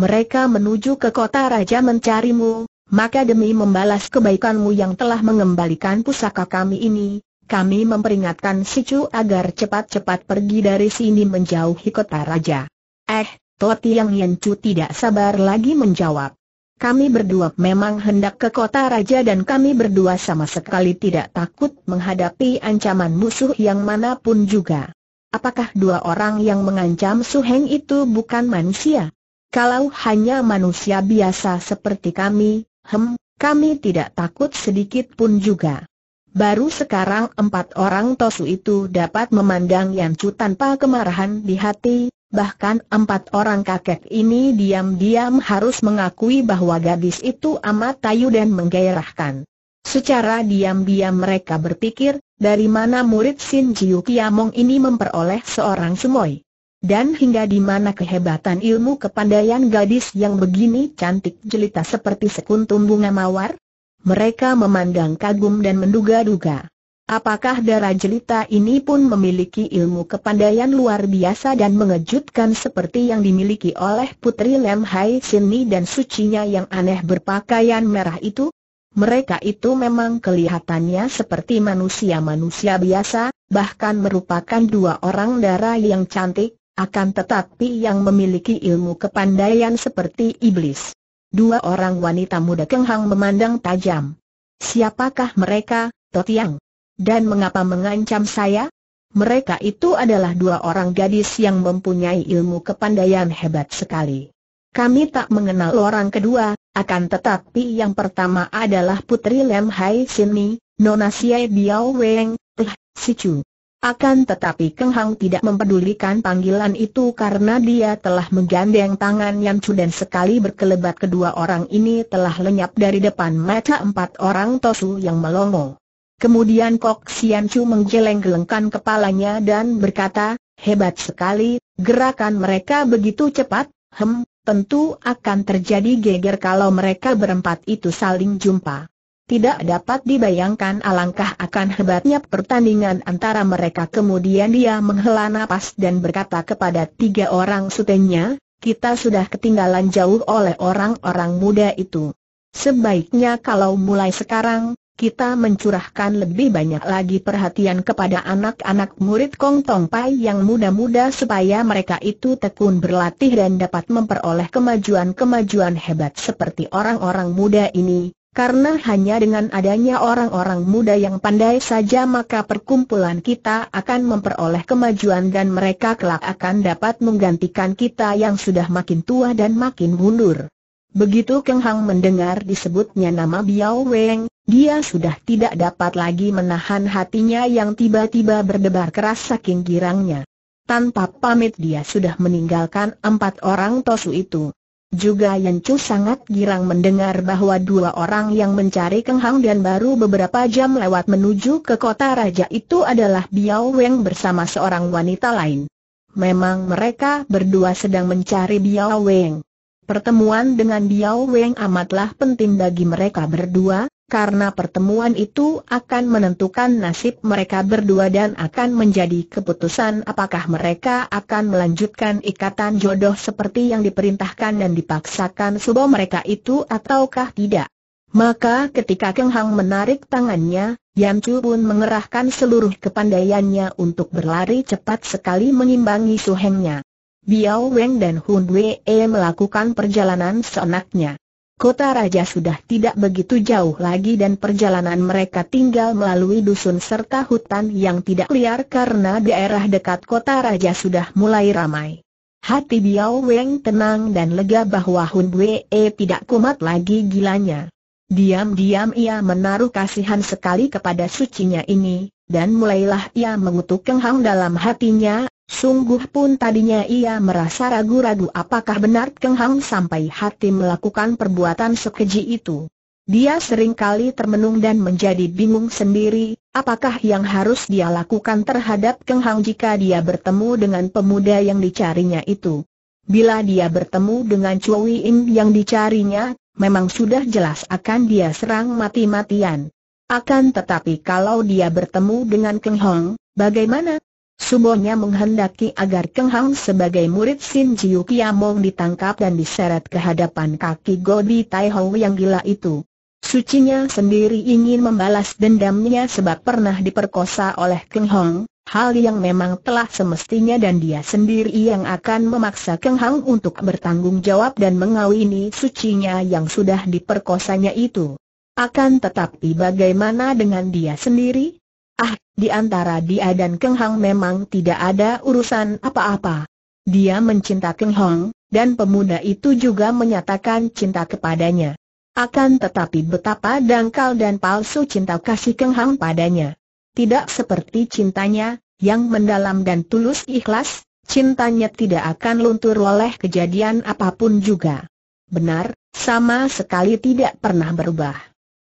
Mereka menuju ke kota raja mencarimu, maka demi membalas kebaikanmu yang telah mengembalikan pusaka kami ini, kami memperingatkan si Cu agar cepat-cepat pergi dari sini menjauhi kota raja." "Eh, Totiang," Yan Cu tidak sabar lagi menjawab. "Kami berdua memang hendak ke kota raja dan kami berdua sama sekali tidak takut menghadapi ancaman musuh yang manapun juga. Apakah dua orang yang mengancam Su Heng itu bukan manusia? Kalau hanya manusia biasa seperti kami, Hem, kami tidak takut sedikit pun juga." Baru sekarang empat orang Tosu itu dapat memandang Yan Cu tanpa kemarahan di hati, bahkan empat orang kakek ini diam-diam harus mengakui bahwa gadis itu amat tayu dan menggairahkan. Secara diam-diam mereka berpikir, dari mana murid Shinjiu Piamung ini memperoleh seorang sumoy? Dan hingga di mana kehebatan ilmu kepandaian gadis yang begini cantik jelita seperti sekuntum bunga mawar? Mereka memandang kagum dan menduga-duga. Apakah darah jelita ini pun memiliki ilmu kepandaian luar biasa dan mengejutkan seperti yang dimiliki oleh putri Lam Hai Sin Ni dan sucinya yang aneh berpakaian merah itu? Mereka itu memang kelihatannya seperti manusia-manusia biasa, bahkan merupakan dua orang darah yang cantik, akan tetapi yang memiliki ilmu kepandaian seperti iblis. Dua orang wanita muda Keng Hang memandang tajam. "Siapakah mereka, Totiang? Dan mengapa mengancam saya?" Mereka itu adalah dua orang gadis yang mempunyai ilmu kepandaian hebat sekali. "Kami tak mengenal orang kedua, akan tetapi yang pertama adalah putri Lam Hai Sin Ni, Nona Siai Biauw Eng, eh, si Cu." Akan tetapi Keng Hang tidak mempedulikan panggilan itu karena dia telah menggandeng tangan Yan Cu dan sekali berkelebat kedua orang ini telah lenyap dari depan mata empat orang Tosu yang melongo. Kemudian Kok Sian Cu menggeleng-gelengkan kepalanya dan berkata, "Hebat sekali, gerakan mereka begitu cepat, hem, tentu akan terjadi geger kalau mereka berempat itu saling jumpa. Tidak dapat dibayangkan alangkah akan hebatnya pertandingan antara mereka." Kemudian dia menghela napas dan berkata kepada tiga orang sutenya, "Kita sudah ketinggalan jauh oleh orang-orang muda itu. Sebaiknya kalau mulai sekarang, kita mencurahkan lebih banyak lagi perhatian kepada anak-anak murid Kong Tong Pai yang muda-muda supaya mereka itu tekun berlatih dan dapat memperoleh kemajuan-kemajuan hebat seperti orang-orang muda ini. Karena hanya dengan adanya orang-orang muda yang pandai saja maka perkumpulan kita akan memperoleh kemajuan dan mereka kelak akan dapat menggantikan kita yang sudah makin tua dan makin mundur." Begitu Keng Hang mendengar disebutnya nama Biauw Eng, dia sudah tidak dapat lagi menahan hatinya yang tiba-tiba berdebar keras saking girangnya. Tanpa pamit dia sudah meninggalkan empat orang Tosu itu. Juga Yan Cu sangat girang mendengar bahwa dua orang yang mencari Keng Hang dan baru beberapa jam lewat menuju ke kota raja itu adalah Biauw Eng bersama seorang wanita lain. Memang mereka berdua sedang mencari Biauw Eng. Pertemuan dengan Biauw Eng amatlah penting bagi mereka berdua, karena pertemuan itu akan menentukan nasib mereka berdua dan akan menjadi keputusan apakah mereka akan melanjutkan ikatan jodoh seperti yang diperintahkan dan dipaksakan subo mereka itu ataukah tidak. Maka ketika Keng Hang menarik tangannya, Yan Cu pun mengerahkan seluruh kepandaiannya untuk berlari cepat sekali mengimbangi Su Hengnya. Biauw Eng dan Hun Wei E melakukan perjalanan seenaknya. Kota raja sudah tidak begitu jauh lagi dan perjalanan mereka tinggal melalui dusun serta hutan yang tidak liar karena daerah dekat kota raja sudah mulai ramai. Hati Biauw Eng tenang dan lega bahwa Hun Wei E tidak kumat lagi gilanya. Diam-diam ia menaruh kasihan sekali kepada sucinya ini, dan mulailah ia mengutuk Keng Hang dalam hatinya. Sungguh pun tadinya ia merasa ragu-ragu apakah benar Keng Hang sampai hati melakukan perbuatan sekeji itu. Dia seringkali termenung dan menjadi bingung sendiri, apakah yang harus dia lakukan terhadap Keng Hang jika dia bertemu dengan pemuda yang dicarinya itu. Bila dia bertemu dengan Bhe Cui Im yang dicarinya, memang sudah jelas akan dia serang mati-matian. Akan tetapi kalau dia bertemu dengan Keng Hang, bagaimana? Semuanya menghendaki agar Keng Hang sebagai murid Shinjiu Piamung ditangkap dan diseret ke hadapan kaki Gobi Tai Houw yang gila itu. Sucinya sendiri ingin membalas dendamnya sebab pernah diperkosa oleh Keng Hang, hal yang memang telah semestinya, dan dia sendiri yang akan memaksa Keng Hang untuk bertanggung jawab dan mengawini sucinya yang sudah diperkosanya itu. Akan tetapi bagaimana dengan dia sendiri? Ah, di antara dia dan Keng Hang memang tidak ada urusan apa-apa. Dia mencinta Keng Hang, dan pemuda itu juga menyatakan cinta kepadanya. Akan tetapi betapa dangkal dan palsu cinta kasih Keng Hang padanya. Tidak seperti cintanya, yang mendalam dan tulus ikhlas, cintanya tidak akan luntur oleh kejadian apapun juga. Benar, sama sekali tidak pernah berubah.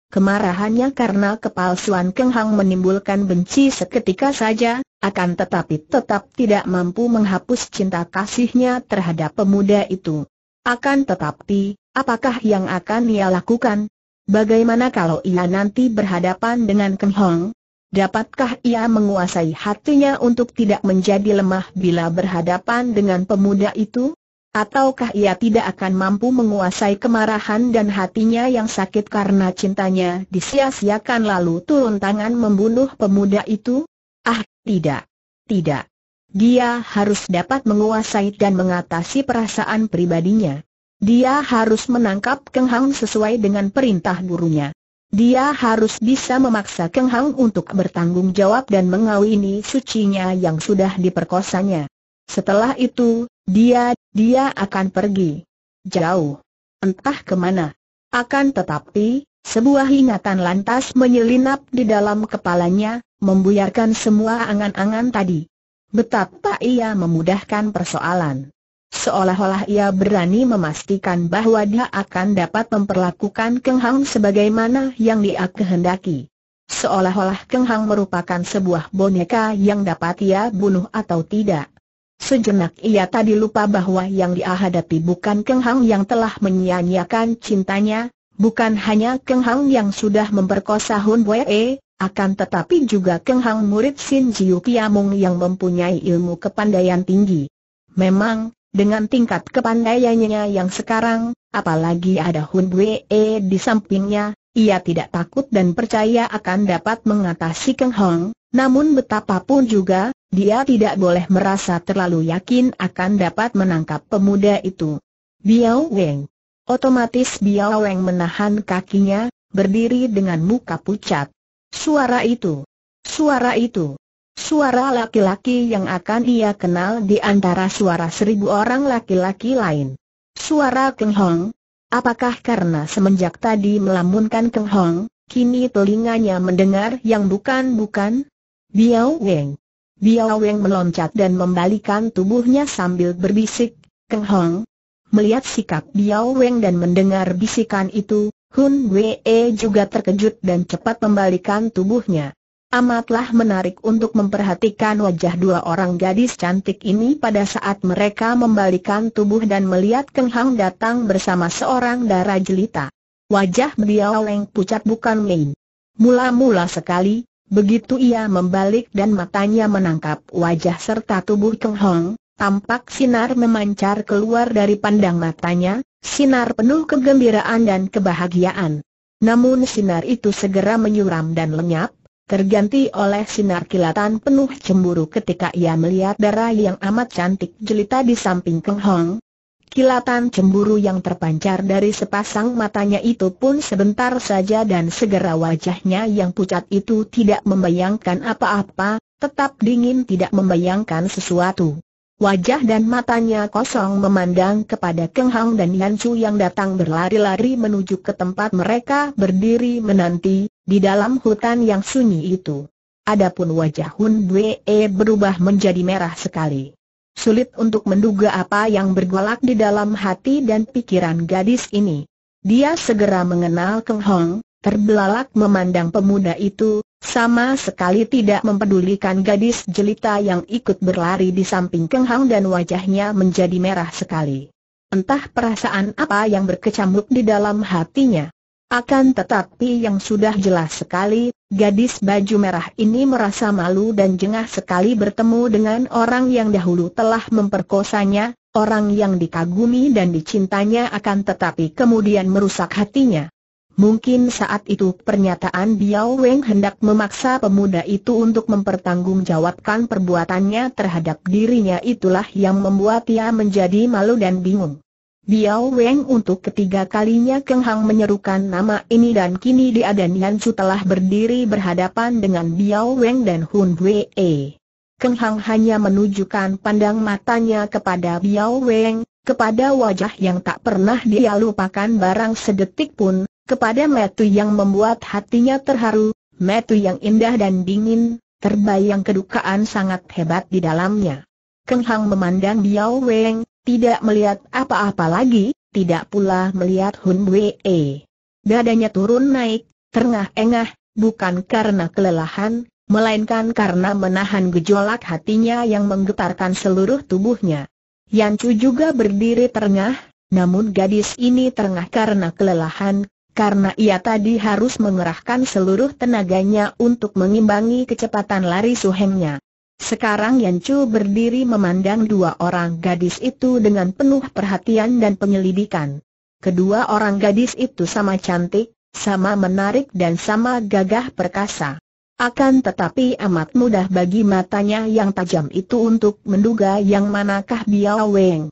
Kemarahannya karena kepalsuan Keng Hang menimbulkan benci seketika saja, akan tetapi tetap tidak mampu menghapus cinta kasihnya terhadap pemuda itu. Akan tetapi, apakah yang akan ia lakukan? Bagaimana kalau ia nanti berhadapan dengan Keng Hang? Dapatkah ia menguasai hatinya untuk tidak menjadi lemah bila berhadapan dengan pemuda itu? Ataukah ia tidak akan mampu menguasai kemarahan dan hatinya yang sakit karena cintanya disia-siakan lalu turun tangan membunuh pemuda itu? Ah, tidak. Tidak. Dia harus dapat menguasai dan mengatasi perasaan pribadinya. Dia harus menangkap Keng Hang sesuai dengan perintah gurunya. Dia harus bisa memaksa Keng Hang untuk bertanggung jawab dan mengawini sucinya yang sudah diperkosanya. Setelah itu, dia, dia akan pergi jauh, entah kemana. Akan tetapi, sebuah ingatan lantas menyelinap di dalam kepalanya, membuyarkan semua angan-angan tadi. Betapa ia memudahkan persoalan. Seolah-olah ia berani memastikan bahwa dia akan dapat memperlakukan Keng Hang sebagaimana yang dia kehendaki. Seolah-olah Keng Hang merupakan sebuah boneka yang dapat ia bunuh atau tidak. Sejenak ia tadi lupa bahwa yang dia hadapi bukan Keng Hang yang telah menyia-nyiakan cintanya, bukan hanya Keng Hang yang sudah memperkosa Hun Wei E, akan tetapi juga Keng Hang murid Shinjiu Piamung yang mempunyai ilmu kepandaian tinggi. Memang, dengan tingkat kepandaiannya yang sekarang, apalagi ada Hun Wei E di sampingnya, ia tidak takut dan percaya akan dapat mengatasi Keng Hang. Namun betapapun juga, dia tidak boleh merasa terlalu yakin akan dapat menangkap pemuda itu. Biauw Eng. Otomatis Biauw Eng menahan kakinya, berdiri dengan muka pucat. Suara itu, suara itu, suara laki-laki yang akan ia kenal di antara suara seribu orang laki-laki lain. Suara Keng Hang. Apakah karena semenjak tadi melamunkan Keng Hang, kini telinganya mendengar yang bukan-bukan? Biauw Eng. Biauw Eng meloncat dan membalikan tubuhnya sambil berbisik, "Keng Hang." Melihat sikap Biauw Eng dan mendengar bisikan itu, Hun Wei E juga terkejut dan cepat membalikan tubuhnya. Amatlah menarik untuk memperhatikan wajah dua orang gadis cantik ini pada saat mereka membalikan tubuh dan melihat Keng Hang datang bersama seorang darah jelita. Wajah Biauw Eng pucat bukan main. Mula-mula sekali, begitu ia membalik dan matanya menangkap wajah serta tubuh Keng Hang, tampak sinar memancar keluar dari pandang matanya, sinar penuh kegembiraan dan kebahagiaan. Namun sinar itu segera menyuram dan lenyap, terganti oleh sinar kilatan penuh cemburu ketika ia melihat darah yang amat cantik jelita di samping Keng Hang. Kilatan cemburu yang terpancar dari sepasang matanya itu pun sebentar saja dan segera wajahnya yang pucat itu tidak membayangkan apa-apa, tetap dingin tidak membayangkan sesuatu. Wajah dan matanya kosong memandang kepada Keng Hang dan Yan Cu yang datang berlari-lari menuju ke tempat mereka berdiri menanti, di dalam hutan yang sunyi itu. Adapun wajah Hun Wei E berubah menjadi merah sekali. Sulit untuk menduga apa yang bergolak di dalam hati dan pikiran gadis ini. Dia segera mengenal Keng Hang, terbelalak memandang pemuda itu, sama sekali tidak mempedulikan gadis jelita yang ikut berlari di samping Keng Hang dan wajahnya menjadi merah sekali. Entah perasaan apa yang berkecamuk di dalam hatinya. Akan tetapi yang sudah jelas sekali, gadis baju merah ini merasa malu dan jengah sekali bertemu dengan orang yang dahulu telah memperkosanya, orang yang dikagumi dan dicintanya akan tetapi kemudian merusak hatinya. Mungkin saat itu pernyataan Biauw Eng hendak memaksa pemuda itu untuk mempertanggungjawabkan perbuatannya terhadap dirinya, itulah yang membuat ia menjadi malu dan bingung. Biauw Eng untuk ketiga kalinya Keng Hang menyerukan nama ini dan kini dia dan Yan Cu telah berdiri berhadapan dengan Biauw Eng dan Hun Wei E. Keng Hang hanya menunjukkan pandang matanya kepada Biauw Eng, kepada wajah yang tak pernah dia lupakan barang sedetik pun, kepada metu yang membuat hatinya terharu, metu yang indah dan dingin, terbayang kedukaan sangat hebat di dalamnya. Keng Hang memandang Biauw Eng, tidak melihat apa-apa lagi, tidak pula melihat Hun Wei E. Dadanya turun naik, terengah-engah, bukan karena kelelahan, melainkan karena menahan gejolak hatinya yang menggetarkan seluruh tubuhnya. Yan Cu juga berdiri terengah, namun gadis ini terengah karena kelelahan, karena ia tadi harus mengerahkan seluruh tenaganya untuk mengimbangi kecepatan lari suhengnya. Sekarang Yan Cu berdiri memandang dua orang gadis itu dengan penuh perhatian dan penyelidikan. Kedua orang gadis itu sama cantik, sama menarik dan sama gagah perkasa. Akan tetapi amat mudah bagi matanya yang tajam itu untuk menduga yang manakah Biauw Eng.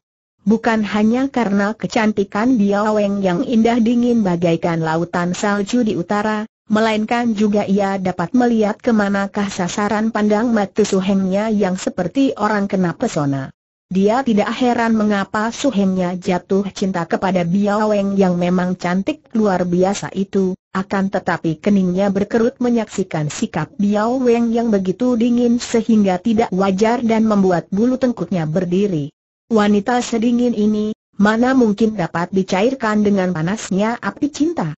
Bukan hanya karena kecantikan Biauw Eng yang indah dingin bagaikan lautan salju di utara, melainkan juga ia dapat melihat kemanakah sasaran pandang mata suhengnya yang seperti orang kena pesona. Dia tidak heran mengapa suhengnya jatuh cinta kepada Biauw Eng yang memang cantik luar biasa itu, akan tetapi keningnya berkerut menyaksikan sikap Biauw Eng yang begitu dingin sehingga tidak wajar dan membuat bulu tengkuknya berdiri. Wanita sedingin ini, mana mungkin dapat dicairkan dengan panasnya api cinta?